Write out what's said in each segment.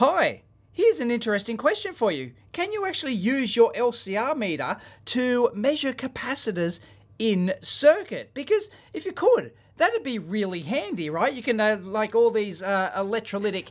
Hi, here's an interesting question for you. Can you actually use your LCR meter to measure capacitors in circuit? Because if you could, that'd be really handy, right? You can, like all these electrolytic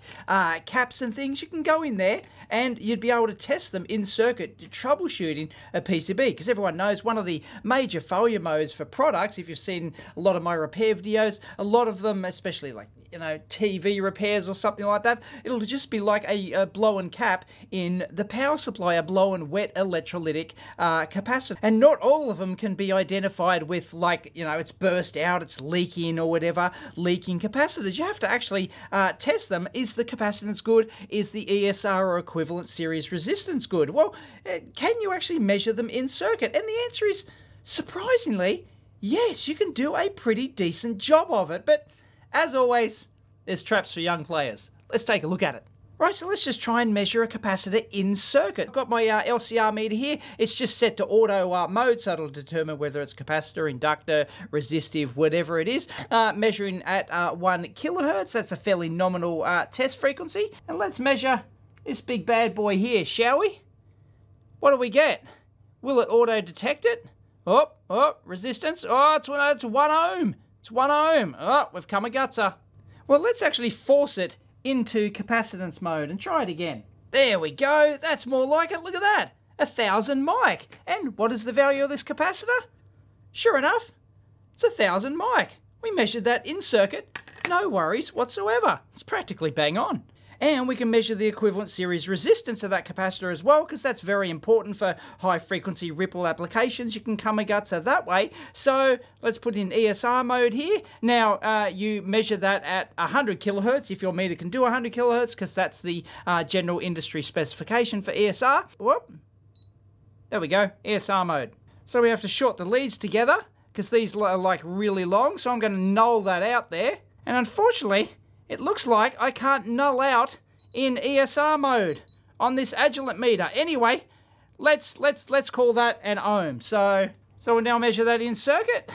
caps and things, you can go in there and you'd be able to test them in circuit, troubleshooting a PCB. Because everyone knows one of the major failure modes for products, if you've seen a lot of my repair videos, a lot of them, especially like, you know, TV repairs or something like that, it'll just be like a blown cap in the power supply, a blown wet electrolytic capacitor. And not all of them can be identified with, like, you know, it's burst out, it's leaking, or whatever, leaking capacitors. You have to actually test them. Is the capacitance good? Is the ESR or equivalent series resistance good? Well, can you actually measure them in circuit? And the answer is, surprisingly, yes, you can do a pretty decent job of it. But as always, there's traps for young players. Let's take a look at it. Right, so let's just try and measure a capacitor in circuit. I've got my LCR meter here. It's just set to auto mode, so it'll determine whether it's capacitor, inductor, resistive, whatever it is. Measuring at 1 kilohertz, that's a fairly nominal test frequency. And let's measure this big bad boy here, shall we? What do we get? Will it auto detect it? Oh, resistance. Oh, it's 1 ohm. It's 1 ohm. Oh, we've come a gutter. Well, let's actually force it into capacitance mode and try it again. There we go, that's more like it. Look at that, 1000 mic. And what is the value of this capacitor? Sure enough, it's 1000 mic. We measured that in circuit, no worries whatsoever. It's practically bang on. And we can measure the equivalent series resistance of that capacitor as well, because that's very important for high frequency ripple applications. You can come a gutter that way. So let's put in ESR mode here. Now you measure that at 100 kilohertz if your meter can do 100 kilohertz, because that's the general industry specification for ESR. Whoop. There we go, ESR mode. So we have to short the leads together because these are like really long. So I'm going to null that out there. And unfortunately, it looks like I can't null out in ESR mode on this Agilent meter. Anyway, let's call that an ohm. So we'll now measure that in circuit.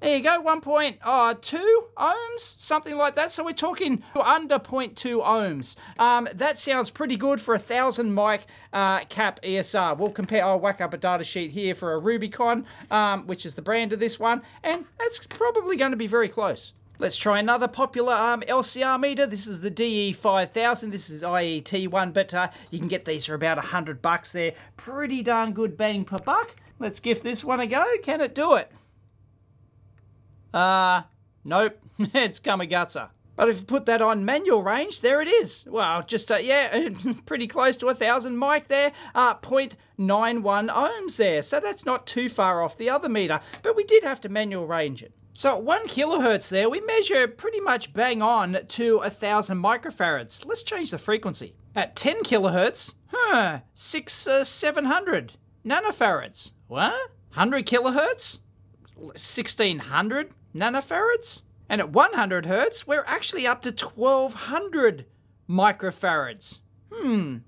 There you go, 1.2 ohms, something like that. So we're talking under 0.2 ohms. That sounds pretty good for 1000 mic cap ESR. We'll compare, I'll whack up a data sheet here for a Rubycon, which is the brand of this one, and that's probably going to be very close. Let's try another popular LCR meter. This is the DE5000. This is IET one, but you can get these for about $100. They're pretty darn good bang per buck. Let's give this one a go. Can it do it? Nope. It's come a gutter. But if you put that on manual range, there it is. Well, just, yeah, pretty close to 1000 mic there, 0.91 ohms there. So that's not too far off the other meter, but we did have to manual range it. So at 1 kilohertz there, we measure pretty much bang on to 1000 microfarads. Let's change the frequency. At 10 kilohertz, 700 nanofarads. What? 100 kilohertz, 1600 nanofarads. And at 100 hertz, we're actually up to 1200 microfarads.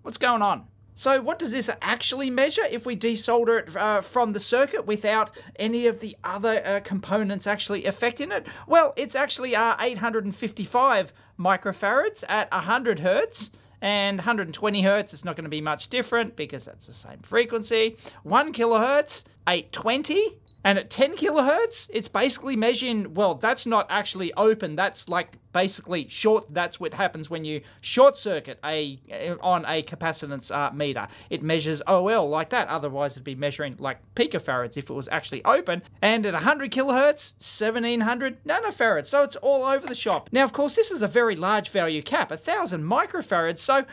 What's going on? So what does this actually measure if we desolder it from the circuit without any of the other components actually affecting it? Well, it's actually 855 microfarads at 100 hertz. And 120 hertz, it's not going to be much different because that's the same frequency. 1 kilohertz, 820. And at 10 kilohertz, it's basically measuring, well, that's not actually open. That's like basically short. That's what happens when you short circuit on a capacitance meter. It measures OL like that. Otherwise, it'd be measuring like picofarads if it was actually open. And at 100 kilohertz, 1700 nanofarads. So it's all over the shop. Now, of course, this is a very large value cap, 1000 microfarads. So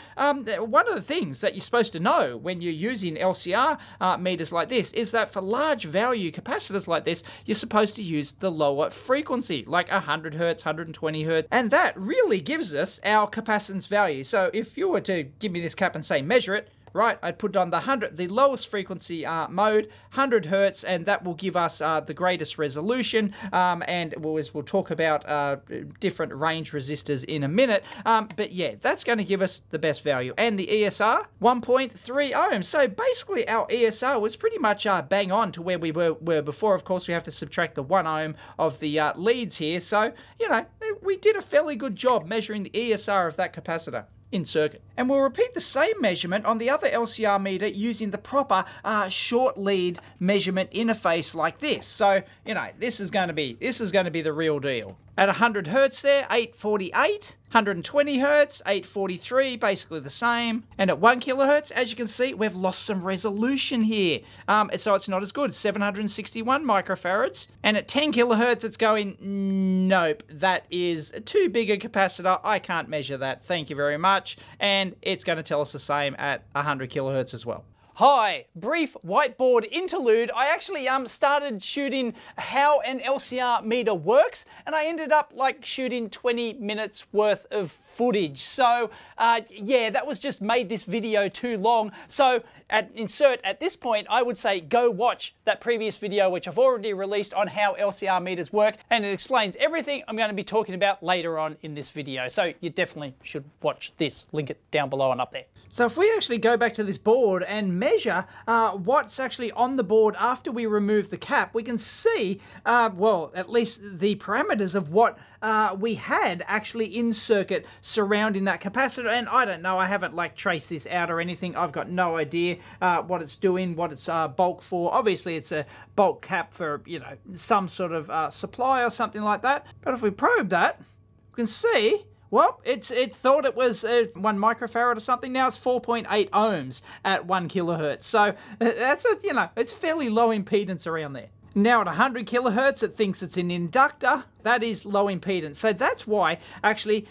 one of the things that you're supposed to know when you're using LCR meters like this is that for large value capacitors, like this, you're supposed to use the lower frequency, like 100 hertz, 120 hertz, and that really gives us our capacitance value. So if you were to give me this cap and say measure it, right, I'd put it on the lowest frequency mode, 100 hertz, and that will give us the greatest resolution. And we'll talk about different range resistors in a minute. But yeah, that's going to give us the best value. And the ESR, 1.3 ohms. So basically, our ESR was pretty much bang on to where we were before. Of course, we have to subtract the 1 ohm of the leads here. So, you know, we did a fairly good job measuring the ESR of that capacitor. in circuit. And we'll repeat the same measurement on the other LCR meter using the proper short lead measurement interface like this. So, you know, this is going to be the real deal. At 100 Hertz there, 848, 120 Hertz, 843, basically the same. And at 1 kilohertz, as you can see, we've lost some resolution here. So it's not as good, 761 microfarads. And at 10 kilohertz, it's going, nope, that is too big a capacitor. I can't measure that, thank you very much. And it's going to tell us the same at 100 kilohertz as well. Hi, brief whiteboard interlude. I actually started shooting how an LCR meter works, and I ended up like shooting 20 minutes worth of footage. So yeah, that was just made this video too long. So at this point, I would say go watch that previous video, which I've already released on how LCR meters work, and it explains everything I'm going to be talking about later on in this video. So you definitely should watch this. Link it down below and up there. So if we actually go back to this board and measure what's actually on the board after we remove the cap, we can see, well, at least the parameters of what we had actually in circuit surrounding that capacitor. And I don't know, I haven't like traced this out or anything. I've got no idea what it's doing, what it's bulk for. Obviously it's a bulk cap for, you know, some sort of supply or something like that. But if we probe that, we can see, well, it thought it was 1 microfarad or something. Now it's 4.8 ohms at 1 kilohertz. So that's a, you know, it's fairly low impedance around there. Now at 100 kilohertz, it thinks it's an inductor. That is low impedance. So that's why actually,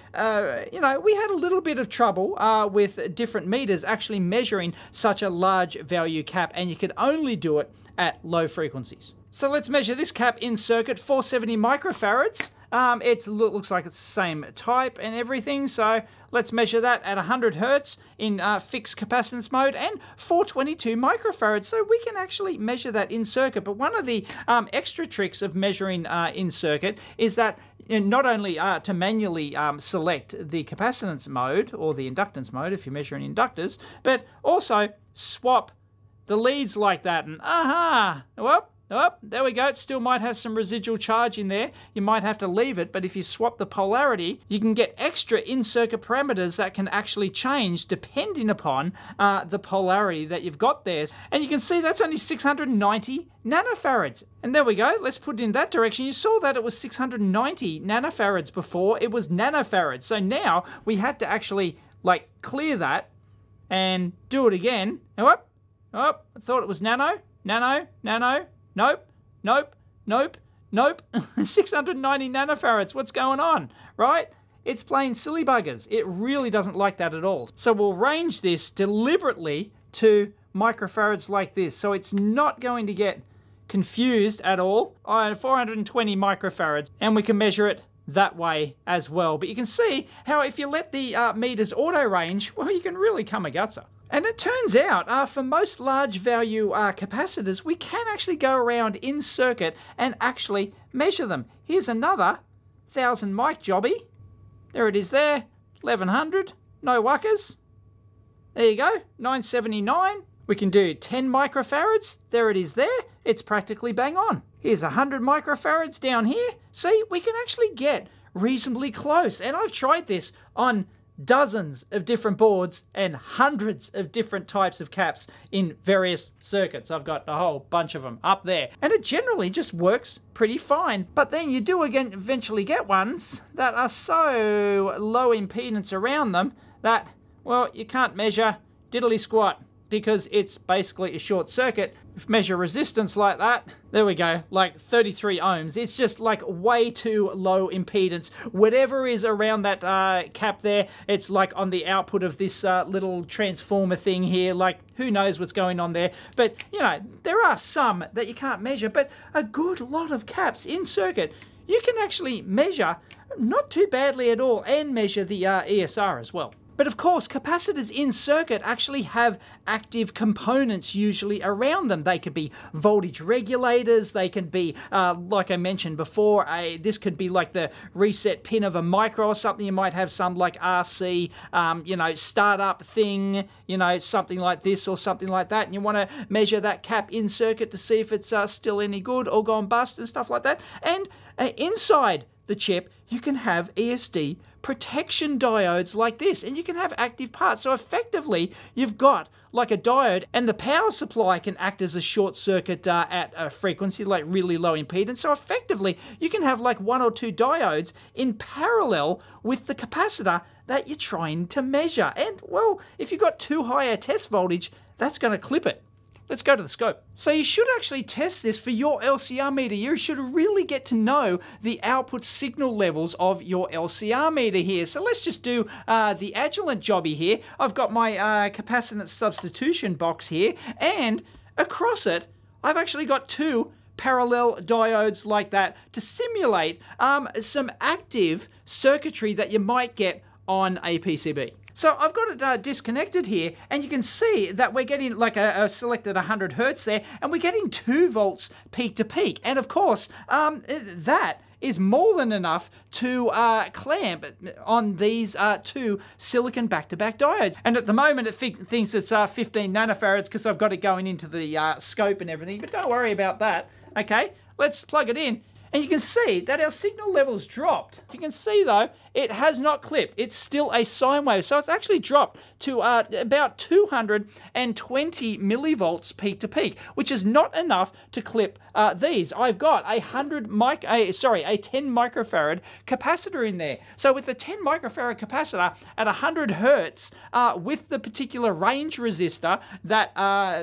you know, we had a little bit of trouble with different meters actually measuring such a large value cap, and you could only do it at low frequencies. So let's measure this cap in circuit, 470 microfarads. It looks like it's the same type and everything, so let's measure that at 100 Hertz in fixed capacitance mode and 422 microfarads, so we can actually measure that in circuit. But one of the extra tricks of measuring in circuit is that not only to manually select the capacitance mode or the inductance mode if you're measuring inductors, but also swap the leads like that, and well, oh, there we go. It still might have some residual charge in there. You might have to leave it, but if you swap the polarity, you can get extra in-circuit parameters that can actually change depending upon the polarity that you've got there. And you can see that's only 690 nanofarads. And there we go. Let's put it in that direction. You saw that it was 690 nanofarads before. It was nanofarads. So now we had to actually, like, clear that and do it again. Oh, oh, I thought it was nano, nano, nano. Nope, nope, nope, nope. 690 nanofarads, what's going on, right? It's playing silly buggers. It really doesn't like that at all. So we'll range this deliberately to microfarads like this, so it's not going to get confused at all. All right, 420 microfarads, and we can measure it that way as well. But you can see how if you let the meters auto range, well, you can really come a gutser. And it turns out, for most large value capacitors, we can actually go around in circuit and actually measure them. Here's another 1000 mic jobby. There it is there, 1100, no whackers. There you go, 979. We can do 10 microfarads. There it is there. It's practically bang on. Here's 100 microfarads down here. See, we can actually get reasonably close. And I've tried this on dozens of different boards and hundreds of different types of caps in various circuits. I've got a whole bunch of them up there, and it generally just works pretty fine. But then you do again eventually get ones that are so low impedance around them that, well, you can't measure diddly squat because it's basically a short circuit. If measure resistance like that, there we go, like 33 ohms. It's just like way too low impedance. Whatever is around that cap there, it's like on the output of this little transformer thing here, like who knows what's going on there. But, you know, there are some that you can't measure, but a good lot of caps in circuit, you can actually measure not too badly at all and measure the ESR as well. But of course, capacitors in circuit actually have active components usually around them. They could be voltage regulators, they can be, like I mentioned before, this could be like the reset pin of a micro or something. You might have some like RC, you know, startup thing, you know, something like this or something like that. And you want to measure that cap in circuit to see if it's still any good or gone bust and stuff like that. And inside the chip, you can have ESD protection diodes like this, and you can have active parts. So effectively, you've got like a diode, and the power supply can act as a short circuit at a frequency like really low impedance. So effectively, you can have like one or two diodes in parallel with the capacitor that you're trying to measure. And well, if you've got too high a test voltage, that's going to clip it. Let's go to the scope. So you should actually test this for your LCR meter. You should really get to know the output signal levels of your LCR meter here. So let's just do the Agilent jobby here. I've got my capacitance substitution box here, and across it, I've actually got two parallel diodes like that to simulate some active circuitry that you might get on a PCB. So I've got it disconnected here, and you can see that we're getting like a selected 100 hertz there, and we're getting 2 volts peak to peak. And of course, that is more than enough to clamp on these two silicon back-to-back diodes. And at the moment, it thinks it's 15 nanofarads because I've got it going into the scope and everything, but don't worry about that. Okay, let's plug it in. And you can see that our signal level's dropped. You can see though, it has not clipped. It's still a sine wave. So it's actually dropped to about 220 millivolts peak to peak, which is not enough to clip these. I've got a 10 microfarad capacitor in there. So with the 10 microfarad capacitor at 100 hertz, with the particular range resistor that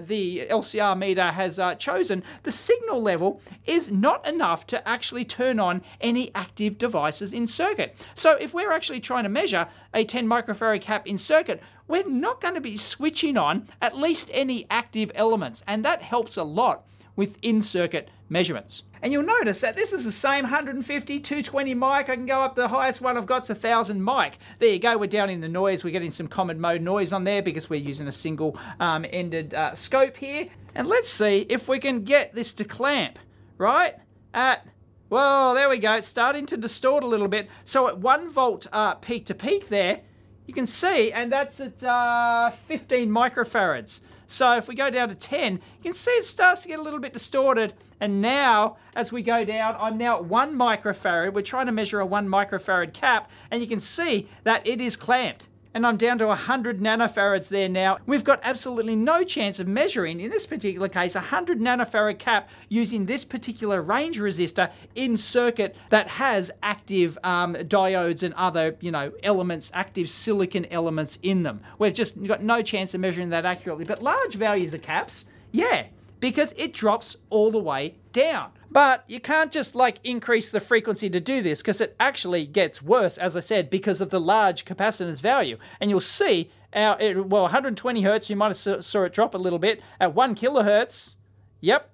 the LCR meter has chosen, the signal level is not enough to actually turn on any active devices in circuit. So if we're actually trying to measure a 10 microfarad cap in circuit, we're not going to be switching on at least any active elements, and that helps a lot with in-circuit measurements. And you'll notice that this is the same 150, 220 mic. I can go up, the highest one I've got's 1000 mic. There you go, we're down in the noise. We're getting some common mode noise on there because we're using a single ended scope here. And let's see if we can get this to clamp, right? Well, there we go, it's starting to distort a little bit. So at 1 volt peak to peak there, you can see, and that's at 15 microfarads. So if we go down to 10, you can see it starts to get a little bit distorted. And now, as we go down, I'm now at 1 microfarad. We're trying to measure a 1 microfarad cap, and you can see that it is clamped. And I'm down to 100 nanofarads there now. We've got absolutely no chance of measuring, in this particular case, 100 nanofarad cap using this particular range resistor in circuit that has active diodes and other, elements, active silicon elements in them. We've just got no chance of measuring that accurately. But large values of caps, yeah, because it drops all the way down. But you can't just like increase the frequency to do this, because it actually gets worse, as I said, because of the large capacitance value. And you'll see, 120 hertz, you might have saw it drop a little bit. At 1 kilohertz, yep,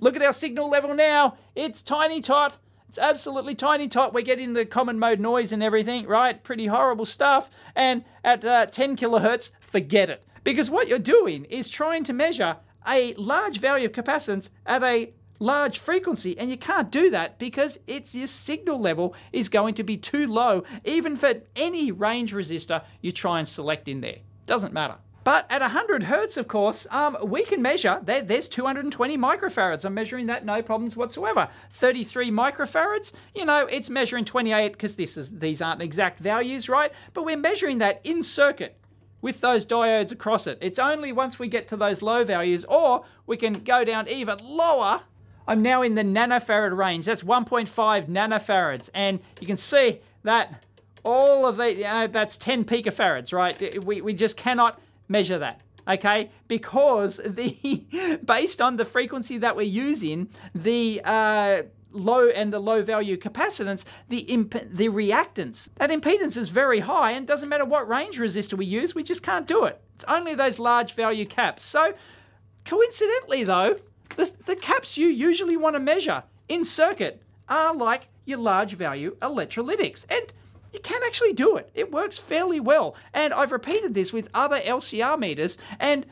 look at our signal level now. It's tiny tot. It's absolutely tiny tot. We're getting the common mode noise and everything, right? Pretty horrible stuff. And at 10 kilohertz, forget it. Because what you're doing is trying to measure a large value of capacitance at a large frequency, and you can't do that because it's your signal level is going to be too low, even for any range resistor you try and select in there. Doesn't matter. But at 100 hertz, of course, we can measure, there's 220 microfarads. I'm measuring that, no problems whatsoever. 33 microfarads, it's measuring 28 because these aren't exact values, right? But we're measuring that in circuit with those diodes across it. It's only once we get to those low values, or we can go down even lower. I'm now in the nanofarad range. That's 1.5 nanofarads. And you can see that all of the, that's 10 picofarads, right? We just cannot measure that, okay? Because based on the frequency that we're using, the low value capacitance, the reactance, that impedance is very high, and doesn't matter what range resistor we use, we just can't do it. It's only those large value caps. So coincidentally though, the caps you usually want to measure in circuit are like your large value electrolytics, and you can actually do it. It works fairly well, and I've repeated this with other LCR meters, and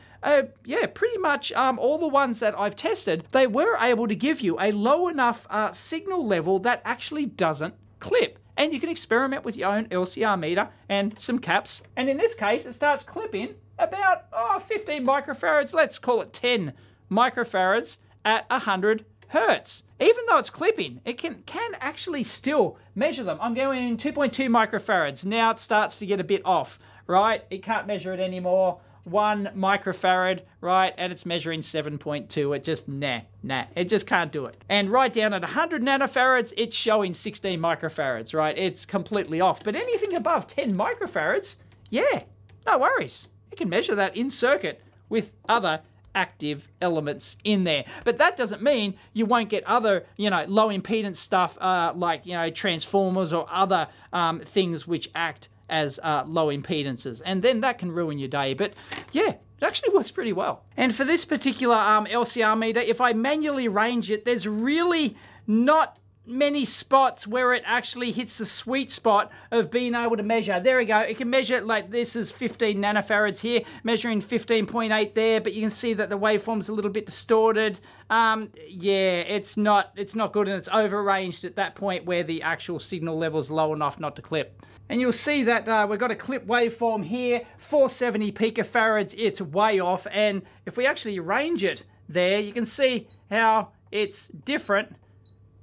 yeah, pretty much all the ones that I've tested, they were able to give you a low enough signal level that actually doesn't clip. And you can experiment with your own LCR meter and some caps, and in this case it starts clipping about 15 microfarads, let's call it 10 microfarads at 100 Hertz. Even though it's clipping, it can actually still measure them. I'm going in 2.2 microfarads. Now it starts to get a bit off, right? It can't measure it anymore. 1 microfarad, right? And it's measuring 7.2. It just, nah. It just can't do it. And right down at 100 nanofarads, it's showing 16 microfarads, right? It's completely off. But anything above 10 microfarads, yeah, no worries. You can measure that in circuit with other active elements in there. But that doesn't mean you won't get other, you know, low impedance stuff like, you know, transformers or other things which act as low impedances, and then that can ruin your day. But yeah, it actually works pretty well. And for this particular LCR meter, if I manually range it, there's really not many spots where it actually hits the sweet spot of being able to measure. There we go. It can measure, like this is 15 nanofarads here, measuring 15.8 there, but you can see that the waveform's a little bit distorted. Yeah, it's not good, and it's overranged at that point where the actual signal level's low enough not to clip. And you'll see that we've got a clip waveform here, 470 picofarads, it's way off. And if we actually range it there, you can see how it's different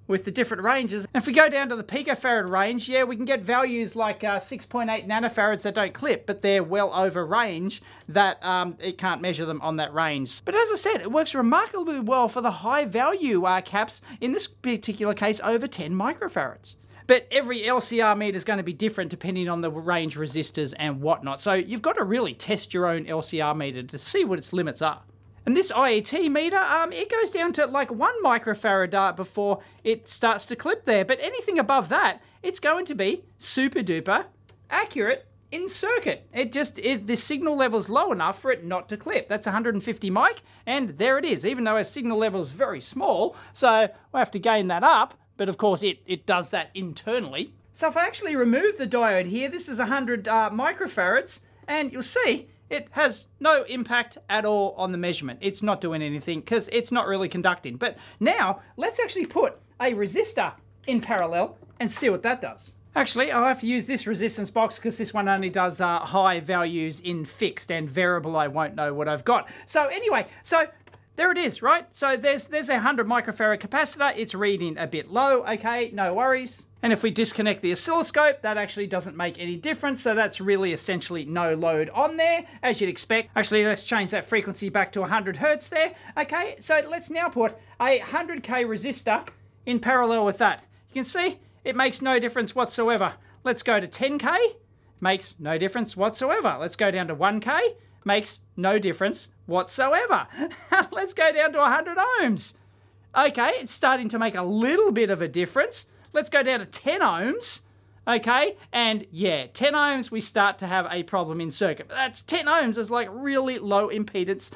with the different ranges. And if we go down to the picofarad range, yeah, we can get values like 6.8 nanofarads that don't clip, but they're well over range that it can't measure them on that range. But as I said, it works remarkably well for the high value caps, in this particular case, over 10 microfarads. But every LCR meter is going to be different depending on the range resistors and whatnot. So you've got to really test your own LCR meter to see what its limits are. And this IET meter, it goes down to like 1 microfarad before it starts to clip there. But anything above that, it's going to be super duper accurate in circuit. The signal level's low enough for it not to clip. That's 150 mic, and there it is. Even though our signal level's very small, so we'll have to gain that up. But of course, it does that internally. So if I actually remove the diode here, this is 100 microfarads, and you'll see it has no impact at all on the measurement. It's not doing anything because it's not really conducting. But now, let's actually put a resistor in parallel and see what that does. Actually, I'll have to use this resistance box because this one only does high values in fixed, and variable I won't know what I've got. So anyway, so there it is, right? So there's a 100 microfarad capacitor. It's reading a bit low, okay, no worries. And if we disconnect the oscilloscope, that actually doesn't make any difference. So that's really essentially no load on there, as you'd expect. Actually, let's change that frequency back to 100 hertz there. Okay, so let's now put a 100K resistor in parallel with that. You can see it makes no difference whatsoever. Let's go to 10K, makes no difference whatsoever. Let's go down to 1K, makes no difference whatsoever. Let's go down to 100 ohms. Okay, it's starting to make a little bit of a difference. Let's go down to 10 ohms. Okay, and yeah, 10 ohms, we start to have a problem in circuit. That's 10 ohms is like really low impedance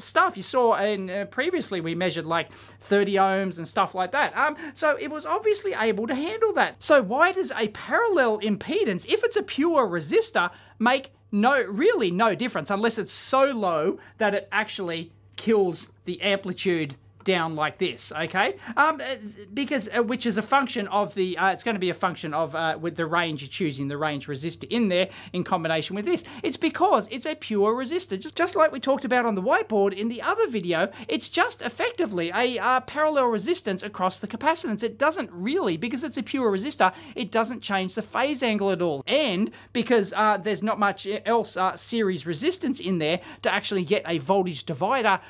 stuff. You saw in previously we measured like 30 ohms and stuff like that. So it was obviously able to handle that. So why does a parallel impedance, if it's a pure resistor, make really no difference, unless it's so low that it actually kills the amplitude down like this, okay? Which is a function of the, it's going to be a function of, with the range you're choosing, the range resistor in there in combination with this. It's because it's a pure resistor. Just like we talked about on the whiteboard in the other video, it's just effectively a parallel resistance across the capacitance. It doesn't really, because it's a pure resistor, it doesn't change the phase angle at all. And because there's not much else series resistance in there to actually get a voltage divider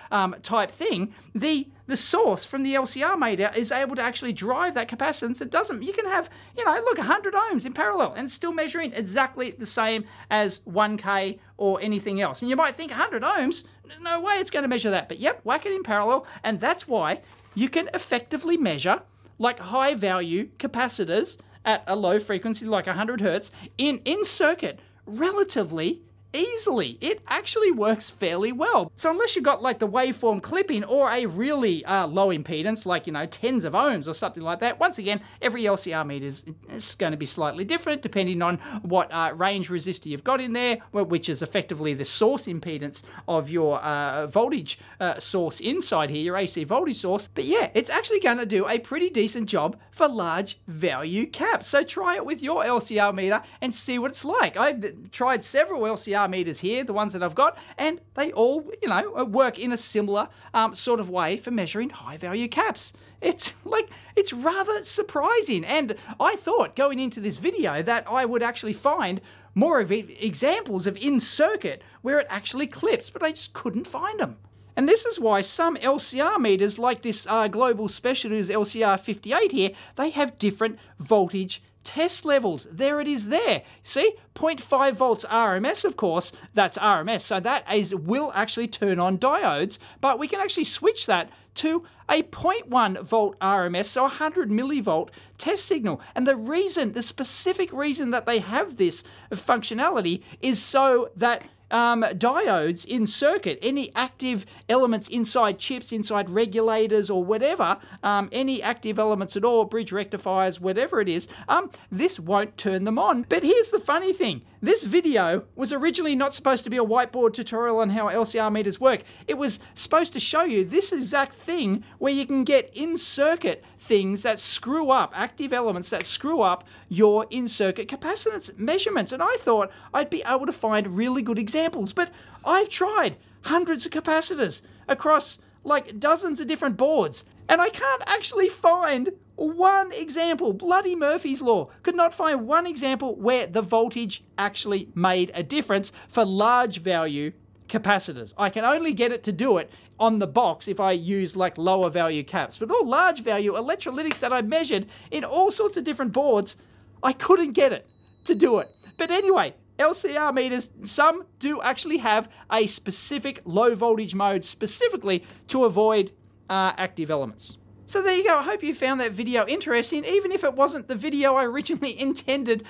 type thing, the source from the LCR meter is able to actually drive that capacitance. It doesn't, you can have, you know, look, 100 ohms in parallel, and it's still measuring exactly the same as 1K or anything else. And you might think 100 ohms, no way it's going to measure that. But yep, whack it in parallel, and that's why you can effectively measure like high value capacitors at a low frequency, like 100 hertz, in circuit relatively easily. It actually works fairly well. So unless you've got like the waveform clipping or a really low impedance, like, you know, tens of ohms or something like that, once again, every LCR meter is going to be slightly different depending on what range resistor you've got in there, which is effectively the source impedance of your voltage source inside here, your AC voltage source. But yeah, it's actually going to do a pretty decent job for large value caps. So try it with your LCR meter and see what it's like. I've tried several LCR LCR meters here, the ones that I've got, and they all, you know, work in a similar sort of way for measuring high value caps. It's like, it's rather surprising, and I thought going into this video that I would actually find more of examples of in-circuit where it actually clips, but I just couldn't find them. And this is why some LCR meters, like this Global Specialties LCR58 here, they have different voltage test levels. There it is there. See, 0.5 volts RMS, of course, that's RMS, so that is, will actually turn on diodes, but we can actually switch that to a 0.1 volt RMS, so 100 millivolt test signal. And the reason, the specific reason that they have this functionality is so that diodes in circuit, any active elements inside chips, inside regulators or whatever, any active elements at all, bridge rectifiers, whatever it is, this won't turn them on. But here's the funny thing. This video was originally not supposed to be a whiteboard tutorial on how LCR meters work. It was supposed to show you this exact thing where you can get in-circuit things that screw up, active elements that screw up your in-circuit capacitance measurements. And I thought I'd be able to find really good examples. But I've tried hundreds of capacitors across like dozens of different boards, and I can't actually find one example. Bloody Murphy's Law. Could not find one example where the voltage actually made a difference for large value capacitors. I can only get it to do it on the box if I use like lower value caps. But all large value electrolytics that I measured in all sorts of different boards, I couldn't get it to do it. But anyway, LCR meters, some do actually have a specific low voltage mode specifically to avoid active elements. So there you go. I hope you found that video interesting, even if it wasn't the video I originally intended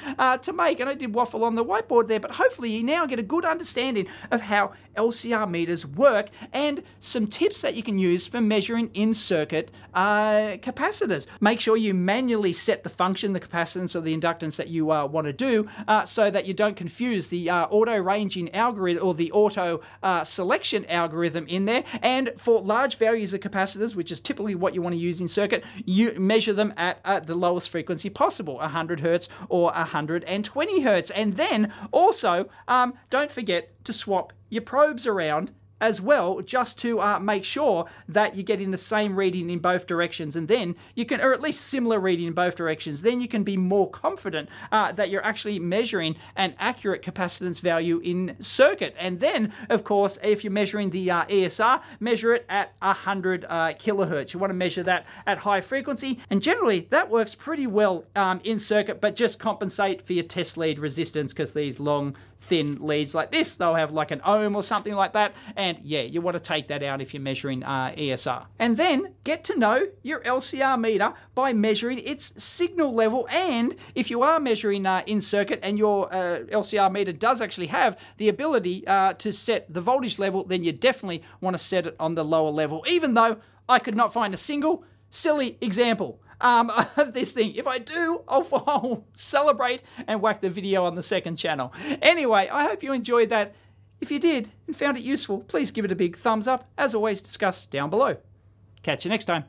to make, and I did waffle on the whiteboard there, but hopefully you now get a good understanding of how LCR meters work and some tips that you can use for measuring in-circuit capacitors. Make sure you manually set the function, the capacitance or the inductance that you want to do so that you don't confuse the auto-ranging algorithm or the auto-selection algorithm in there. And for large values of capacitors, which is typically what you want to use in circuit, you measure them at the lowest frequency possible, 100 hertz or 120 hertz. And then also don't forget to swap your probes around as well, just to make sure that you're getting the same reading in both directions, and then you can, or at least similar reading in both directions, then you can be more confident that you're actually measuring an accurate capacitance value in circuit. And then, of course, if you're measuring the ESR, measure it at 100 kilohertz. You want to measure that at high frequency, and generally that works pretty well in circuit, but just compensate for your test lead resistance, because these long, thin leads like this, they'll have like an ohm or something like that, and yeah, you want to take that out if you're measuring ESR. And then get to know your LCR meter by measuring its signal level, and if you are measuring in circuit and your LCR meter does actually have the ability to set the voltage level, then you definitely want to set it on the lower level, even though I could not find a single silly example of this thing. If I do, I'll celebrate and whack the video on the second channel. Anyway, I hope you enjoyed that. If you did and found it useful, please give it a big thumbs up. As always, discuss down below. Catch you next time.